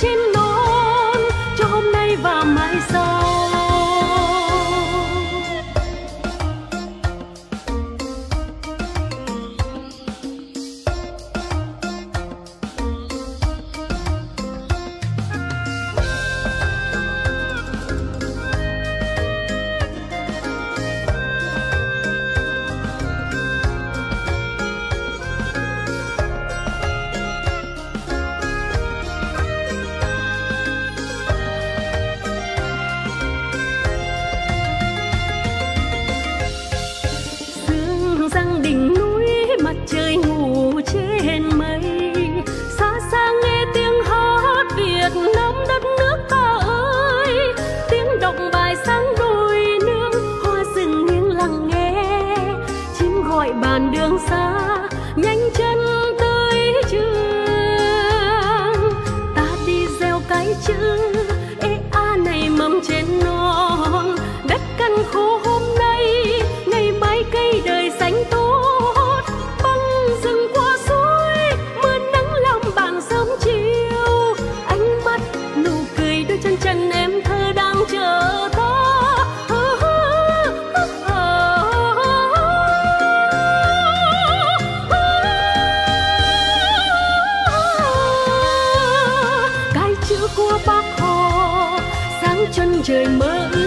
trên non cho hôm nay và mai sau. Trời ngủ trên mây, xa xa nghe tiếng hát Việt Nam đất nước ta ơi. Tiếng động bài sáng đôi nương, hoa rừng nghiêng lặng nghe. Chim gọi bàn đường xa, nhanh chân tới trường. Ta đi gieo cái chữ ê a này mầm trên non. Đất cằn khô hôm nay, ngày mai cây đời xanh tốt. Chữ của bác Hồ sáng chân trời mơ ước.